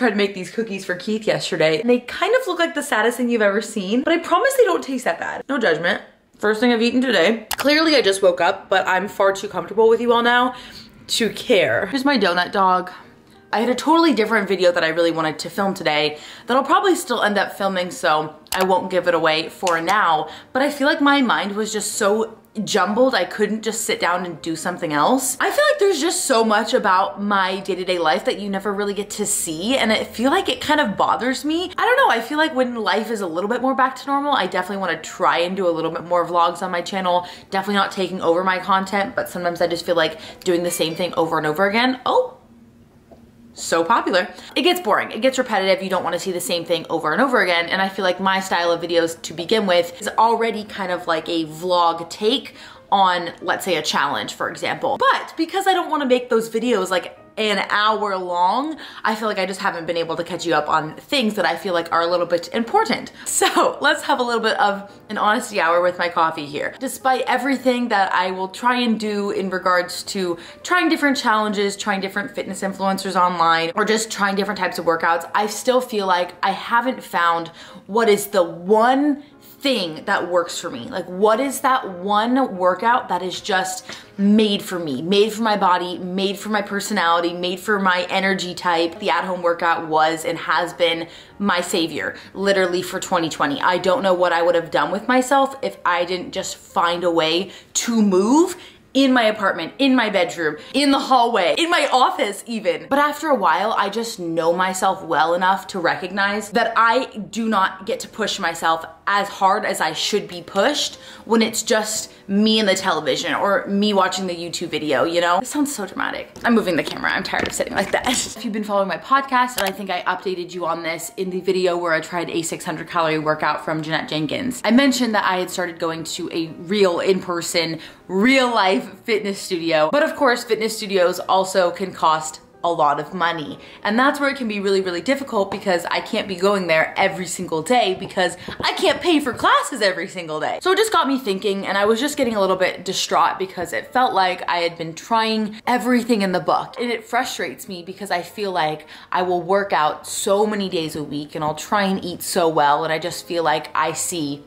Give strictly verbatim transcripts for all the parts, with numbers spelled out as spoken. tried to make these cookies for Keith yesterday, and they kind of look like the saddest thing you've ever seen, but I promise they don't taste that bad. No judgment. First thing I've eaten today. Clearly I just woke up, but I'm far too comfortable with you all now to care. Here's my donut dog. I had a totally different video that I really wanted to film today that I'll probably still end up filming, so I won't give it away for now, but I feel like my mind was just so jumbled I couldn't just sit down and do something else. I feel like there's just so much about my day-to-day life that you never really get to see, and I feel like it kind of bothers me. I don't know, I feel like when life is a little bit more back to normal, I definitely want to try and do a little bit more vlogs on my channel. Definitely not taking over my content, but sometimes I just feel like doing the same thing over and over again. Oh, so popular. It gets boring, it gets repetitive, you don't want to see the same thing over and over again, and I feel like my style of videos to begin with is already kind of like a vlog take on, let's say, a challenge, for example. But because I don't want to make those videos like an hour long, I feel like I just haven't been able to catch you up on things that I feel like are a little bit important. So let's have a little bit of an honesty hour with my coffee here. Despite everything that I will try and do in regards to trying different challenges, trying different fitness influencers online, or just trying different types of workouts, I still feel like I haven't found what is the one thing that works for me. Like, what is that one workout that is just made for me, made for my body, made for my personality, made for my energy type? The at-home workout was and has been my savior literally for twenty twenty. I don't know what I would have done with myself if I didn't just find a way to move in my apartment, in my bedroom, in the hallway, in my office even. But after a while, I just know myself well enough to recognize that I do not get to push myself as hard as I should be pushed when it's just me and the television or me watching the YouTube video, you know? It sounds so dramatic. I'm moving the camera, I'm tired of sitting like that. If you've been following my podcast, and I think I updated you on this in the video where I tried a six hundred calorie workout from Jeanette Jenkins, I mentioned that I had started going to a real in-person, real life fitness studio. But of course, fitness studios also can cost a lot of money. And that's where it can be really, really difficult because I can't be going there every single day because I can't pay for classes every single day. So it just got me thinking, and I was just getting a little bit distraught because it felt like I had been trying everything in the book. And it frustrates me because I feel like I will work out so many days a week and I'll try and eat so well, and I just feel like I see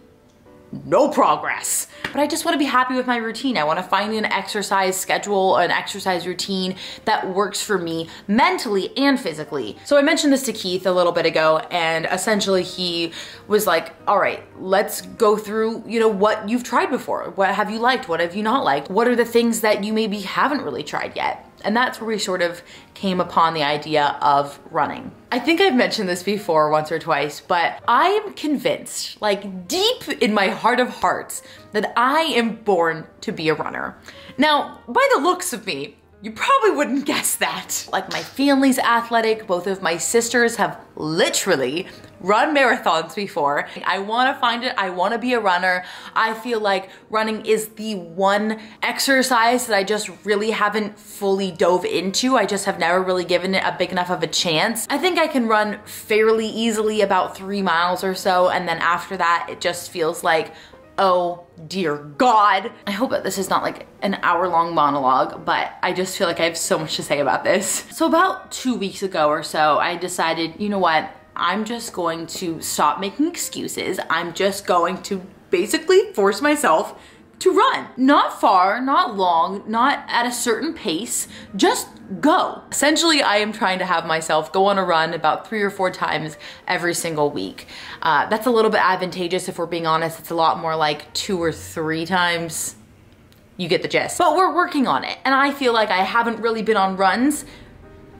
no progress. But I just want to be happy with my routine. I want to find an exercise schedule, an exercise routine that works for me mentally and physically. So I mentioned this to Keith a little bit ago, and essentially he was like, all right, let's go through, you know, what you've tried before. What have you liked? What have you not liked? What are the things that you maybe haven't really tried yet? And that's where we sort of came upon the idea of running. I think I've mentioned this before once or twice, but I am convinced, like deep in my heart of hearts, that I am born to be a runner. Now, by the looks of me, you probably wouldn't guess that. Like, my family's athletic, both of my sisters have literally run marathons before. I wanna find it, I wanna be a runner. I feel like running is the one exercise that I just really haven't fully dove into. I just have never really given it a big enough of a chance. I think I can run fairly easily about three miles or so, and then after that, it just feels like, oh dear God. I hope that this is not like an hour long monologue, but I just feel like I have so much to say about this. So about two weeks ago or so, I decided, you know what? I'm just going to stop making excuses. I'm just going to basically force myself to run. Not far, not long, not at a certain pace, just go. Essentially, I am trying to have myself go on a run about three or four times every single week. Uh, that's a little bit advantageous if we're being honest. It's a lot more like two or three times. You get the gist. But we're working on it, and I feel like I haven't really been on runs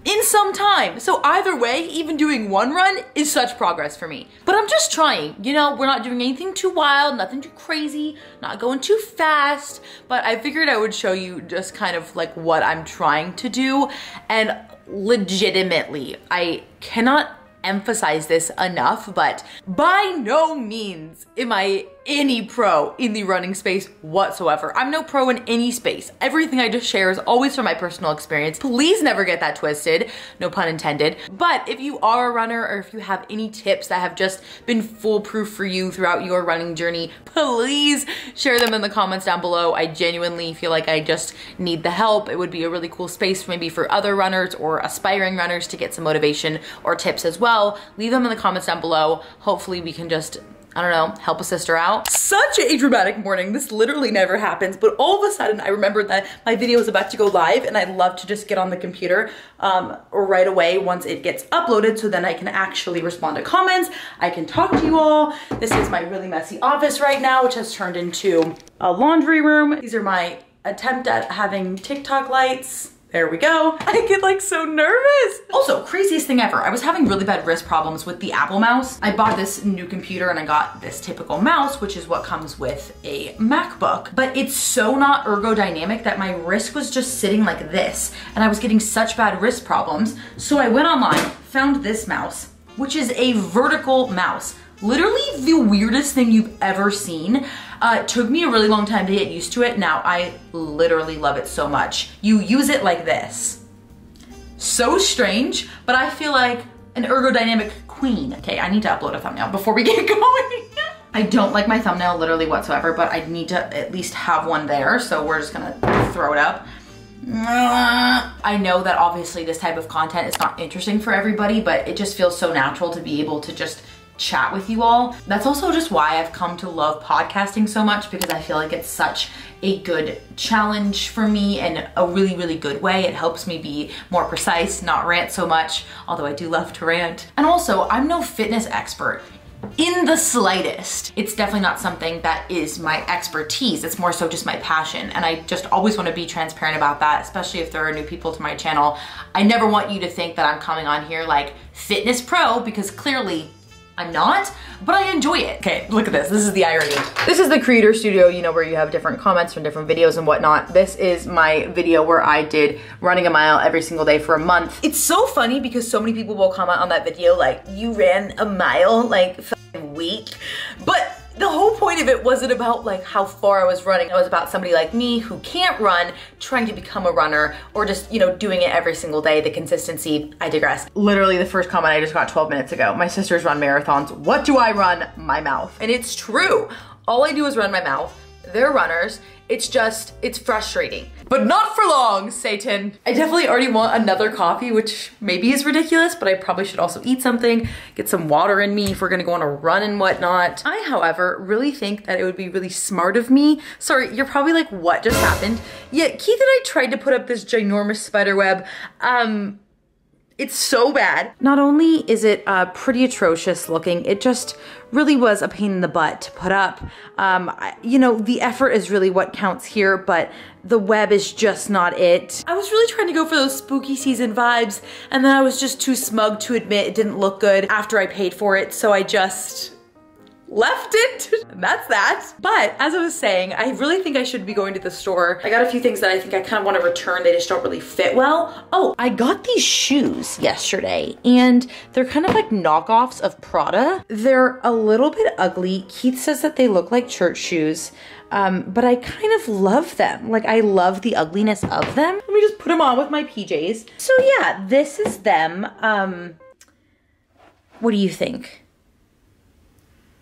in some time. So either way, even doing one run is such progress for me. But I'm just trying, you know, we're not doing anything too wild, nothing too crazy, not going too fast, but I figured I would show you just kind of like what I'm trying to do. And legitimately, I cannot emphasize this enough, but by no means am I any pro in the running space whatsoever. I'm no pro in any space. Everything I just share is always from my personal experience. Please never get that twisted, no pun intended. But if you are a runner or if you have any tips that have just been foolproof for you throughout your running journey, please share them in the comments down below. I genuinely feel like I just need the help. It would be a really cool space maybe for other runners or aspiring runners to get some motivation or tips as well. Leave them in the comments down below. Hopefully we can just, I don't know, help a sister out. Such a dramatic morning. This literally never happens, but all of a sudden I remembered that my video is about to go live and I love to just get on the computer um, right away once it gets uploaded, so then I can actually respond to comments. I can talk to you all. This is my really messy office right now, which has turned into a laundry room. These are my attempt at having TikTok lights. There we go. I get like so nervous. Also, craziest thing ever. I was having really bad wrist problems with the Apple mouse. I bought this new computer and I got this typical mouse, which is what comes with a MacBook, but it's so not ergodynamic that my wrist was just sitting like this and I was getting such bad wrist problems. So I went online, found this mouse, which is a vertical mouse. Literally the weirdest thing you've ever seen. Uh, it took me a really long time to get used to it. Now I literally love it so much. You use it like this. So strange, but I feel like an ergodynamic queen. Okay, I need to upload a thumbnail before we get going. I don't like my thumbnail literally whatsoever, but I need to at least have one there. So we're just gonna throw it up. I know that obviously this type of content is not interesting for everybody, but it just feels so natural to be able to just chat with you all. That's also just why I've come to love podcasting so much, because I feel like it's such a good challenge for me and a really, really good way. It helps me be more precise, not rant so much, although I do love to rant. And also, I'm no fitness expert in the slightest. It's definitely not something that is my expertise. It's more so just my passion. And I just always want to be transparent about that, especially if there are new people to my channel. I never want you to think that I'm coming on here like fitness pro, because clearly I'm not, but I enjoy it. Okay, look at this. This is the irony. This is the creator studio, you know, where you have different comments from different videos and whatnot. This is my video where I did running a mile every single day for a month. It's so funny because so many people will comment on that video like, you ran a mile like f***ing week. But the whole point of it wasn't about like how far I was running. It was about somebody like me who can't run, trying to become a runner, or just, you know, doing it every single day, the consistency. I digress. Literally the first comment I just got twelve minutes ago. My sisters run marathons. What do I run? My mouth. And it's true. All I do is run my mouth. They're runners. It's just, it's frustrating. But not for long, Satan. I definitely already want another coffee, which maybe is ridiculous, but I probably should also eat something, get some water in me if we're gonna go on a run and whatnot. I, however, really think that it would be really smart of me. Sorry, you're probably like, what just happened? Yeah, Keith and I tried to put up this ginormous spider web. Um, It's so bad. Not only is it uh, pretty atrocious looking, it just really was a pain in the butt to put up. Um, I, you know, the effort is really what counts here, but the web is just not it. I was really trying to go for those spooky season vibes, and then I was just too smug to admit it didn't look good after I paid for it, so I just left it, and that's that. But as I was saying, I really think I should be going to the store. I got a few things that I think I kind of want to return. They just don't really fit well. Oh, I got these shoes yesterday and they're kind of like knockoffs of Prada. They're a little bit ugly. Keith says that they look like church shoes, um, but I kind of love them. Like, I love the ugliness of them. Let me just put them on with my P Js. So yeah, this is them. Um, what do you think?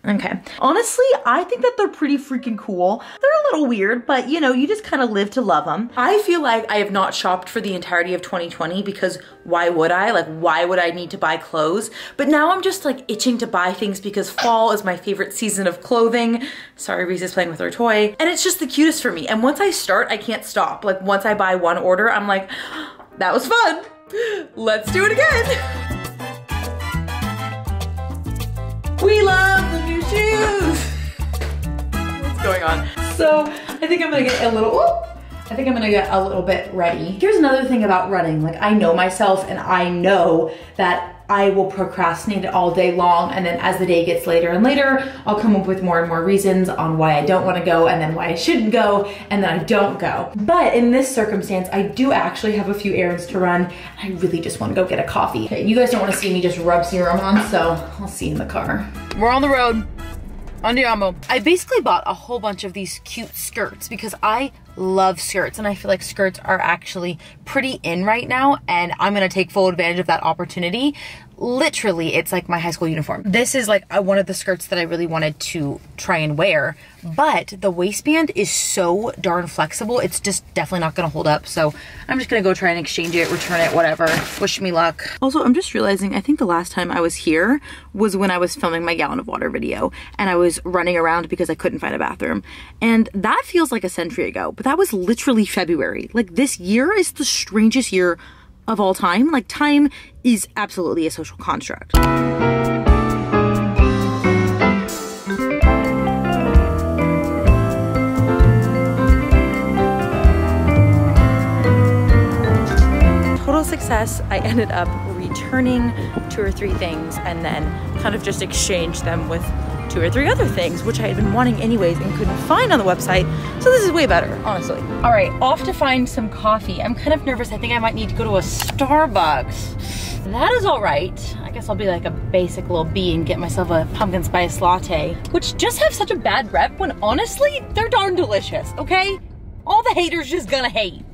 Okay. Honestly, I think that they're pretty freaking cool. They're a little weird, but you know, you just kind of live to love them. I feel like I have not shopped for the entirety of twenty twenty because why would I? Like, why would I need to buy clothes? But now I'm just like itching to buy things because fall is my favorite season of clothing. Sorry, Reese is playing with her toy. And it's just the cutest for me. And once I start, I can't stop. Like, once I buy one order, I'm like, that was fun. Let's do it again. We love the new shoes. What's going on? So I think I'm gonna get a little, whoop, I think I'm gonna get a little bit ready. Here's another thing about running. Like, I know myself and I know that I will procrastinate all day long, and then as the day gets later and later, I'll come up with more and more reasons on why I don't wanna go, and then why I shouldn't go, and then I don't go. But in this circumstance, I do actually have a few errands to run. I really just wanna go get a coffee. Okay, you guys don't wanna see me just rub serum on, so I'll see you in the car. We're on the road. Andiamo. I basically bought a whole bunch of these cute skirts because I love skirts and I feel like skirts are actually pretty in right now, and I'm gonna take full advantage of that opportunity. Literally, it's like my high school uniform. This is like one of the skirts that I really wanted to try and wear, but the waistband is so darn flexible, it's just definitely not gonna hold up. So I'm just gonna go try and exchange it, return it, whatever. Wish me luck. Also, I'm just realizing I think the last time I was here was when I was filming my gallon of water video and I was running around because I couldn't find a bathroom. And that feels like a century ago, but that was literally February. Like, this year is the strangest year of all time. Like, time is absolutely a social construct. Total success. I ended up returning two or three things and then kind of just exchanged them with two or three other things, which I had been wanting anyways and couldn't find on the website. So this is way better, honestly. All right, off to find some coffee. I'm kind of nervous. I think I might need to go to a Starbucks. That is all right. I guess I'll be like a basic little bee and get myself a pumpkin spice latte, which just have such a bad rep when honestly, they're darn delicious, okay? All the haters just gonna hate.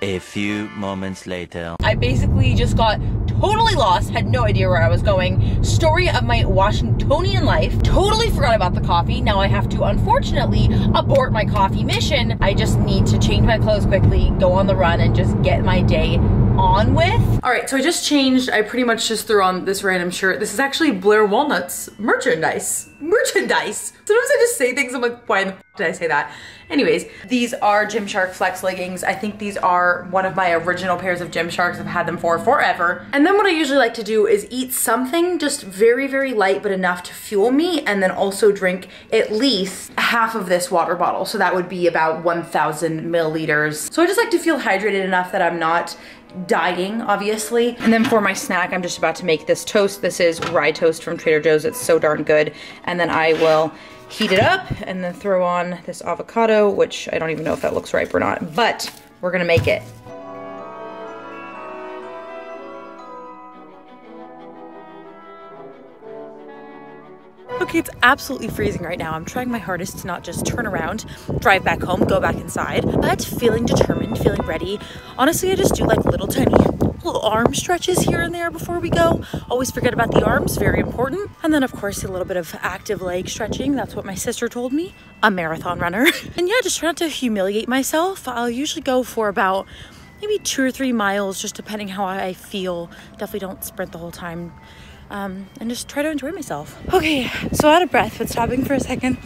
A few moments later. I basically just got totally lost, had no idea where I was going. Story of my Washingtonian life. Totally forgot about the coffee. Now I have to, unfortunately, abort my coffee mission. I just need to change my clothes quickly, go on the run, and just get my day on with. All right, so I just changed. I pretty much just threw on this random shirt. This is actually Blair Walnuts merchandise. Merchandise. Sometimes I just say things, I'm like, why in the f did I say that? Anyways, these are Gymshark Flex leggings. I think these are one of my original pairs of Gymsharks. I've had them for forever. And then what I usually like to do is eat something just very, very light, but enough to fuel me, and then also drink at least half of this water bottle. So that would be about one thousand milliliters. So I just like to feel hydrated enough that I'm not dying, obviously. And then for my snack, I'm just about to make this toast. This is rye toast from Trader Joe's. It's so darn good. And then I will heat it up and then throw on this avocado, which I don't even know if that looks ripe or not, but we're gonna make it. Okay, it's absolutely freezing right now. I'm trying my hardest to not just turn around, drive back home, go back inside, but feeling determined, feeling ready. Honestly, I just do like little tiny little arm stretches here and there before we go. Always forget about the arms, very important. And then of course a little bit of active leg stretching. That's what my sister told me, a marathon runner. And yeah, just try not to humiliate myself. I'll usually go for about maybe two or three miles, just depending how I feel. Definitely don't sprint the whole time. Um, and just try to enjoy myself. Okay, so out of breath, but stopping for a second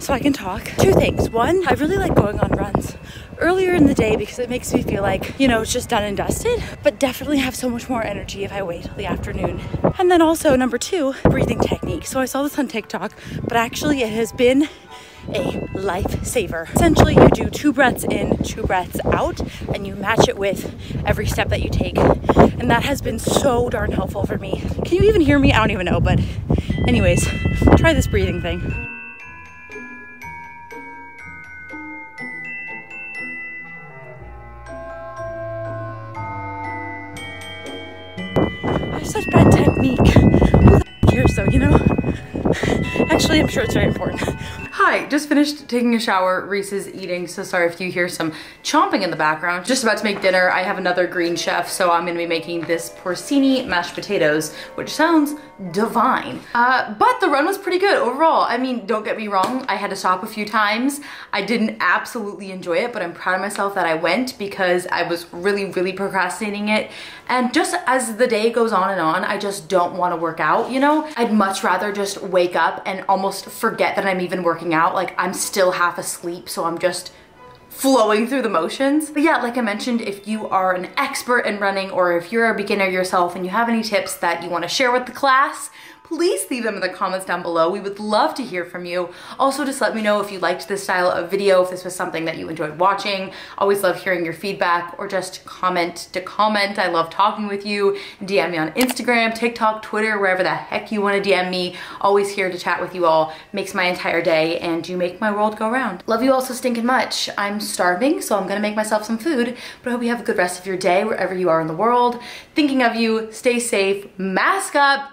so I can talk. Two things. One, I really like going on runs earlier in the day because it makes me feel like, you know, it's just done and dusted, but definitely have so much more energy if I wait till the afternoon. And then also number two, breathing technique. So I saw this on TikTok, but actually it has been a lifesaver. Essentially, you do two breaths in, two breaths out, and you match it with every step that you take. And that has been so darn helpful for me. Can you even hear me? I don't even know, but anyways, try this breathing thing. I have such bad technique. Who the f cares though, you know? Actually, I'm sure it's very important. Hi, just finished taking a shower. Reese is eating, so sorry if you hear some chomping in the background. Just about to make dinner. I have another Green Chef, so I'm gonna be making this porcini mashed potatoes, which sounds divine. Uh, but the run was pretty good overall. I mean, don't get me wrong, I had to stop a few times. I didn't absolutely enjoy it, but I'm proud of myself that I went because I was really, really procrastinating it. And just as the day goes on and on, I just don't wanna work out, you know? I'd much rather just wake up and almost forget that I'm even working out. Like, I'm still half asleep, so I'm just flowing through the motions. But yeah, like I mentioned, if you are an expert in running or if you're a beginner yourself and you have any tips that you want to share with the class, please leave them in the comments down below. We would love to hear from you. Also, just let me know if you liked this style of video, if this was something that you enjoyed watching. Always love hearing your feedback, or just comment to comment. I love talking with you. D M me on Instagram, TikTok, Twitter, wherever the heck you want to D M me. Always here to chat with you all. Makes my entire day, and you make my world go round. Love you all so stinking much. I'm starving, so I'm gonna make myself some food, but I hope you have a good rest of your day wherever you are in the world. Thinking of you, stay safe, mask up.